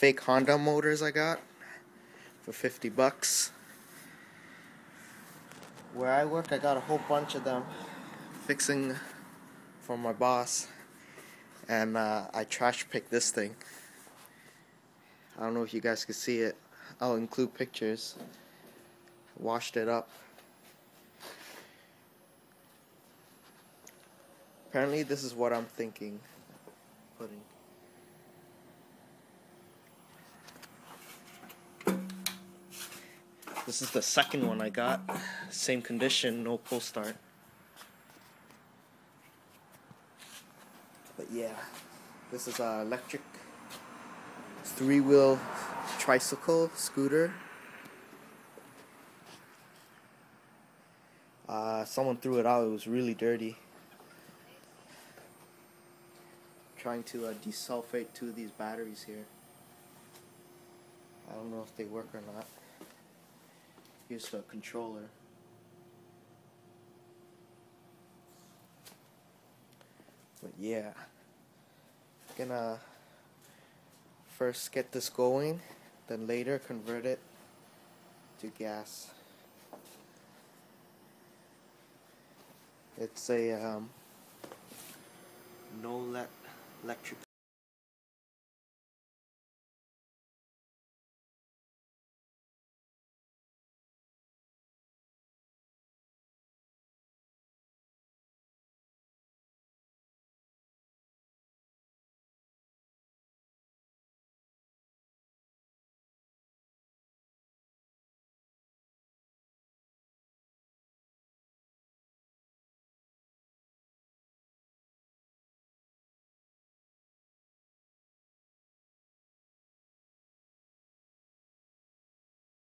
fake Honda motors I got for 50 bucks. Where I work, I got a whole bunch of them fixing for my boss, and I trash picked this thing. I don't know if you guys can see it. I'll include pictures. Washed it up. Apparently this is what I'm thinking putting. This is the second one I got. Same condition, no pull start. But yeah, this is an electric three-wheel tricycle scooter. Someone threw it out. It was really dirty. Trying to desulfate two of these batteries here. I don't know if they work or not. Here's the controller. But yeah, I'm gonna first get this going, then later convert it to gas. It's a Nolet electric